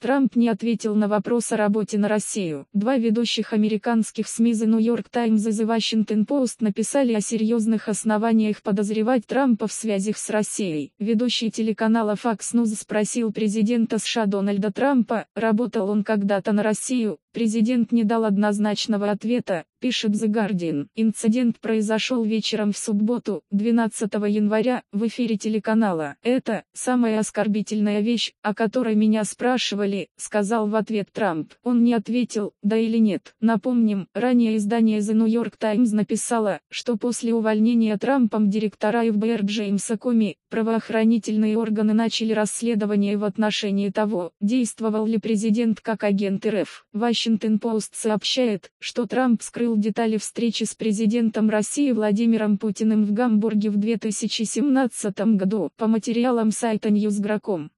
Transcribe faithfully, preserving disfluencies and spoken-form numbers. Трамп не ответил на вопрос о работе на Россию. Два ведущих американских СМИ The New York Times и The Washington Post написали о серьезных основаниях подозревать Трампа в связях с Россией. Ведущий телеканала Fox News спросил президента США Дональда Трампа, работал он когда-то на Россию. Президент не дал однозначного ответа, пишет The Guardian. Инцидент произошел вечером в субботу, двенадцатого января, в эфире телеканала. «Это самая оскорбительная вещь, о которой меня спрашивали», — сказал в ответ Трамп. Он не ответил, да или нет. Напомним, ранее издание The New York Times написало, что после увольнения Трампом директора эф бэ эр Джеймса Коми, правоохранительные органы начали расследование в отношении того, действовал ли президент как агент эр эф. Washington Post сообщает, что Трамп скрыл детали встречи с президентом России Владимиром Путиным в Гамбурге в две тысячи семнадцатом году. По материалам сайта ньюс гра точка ком.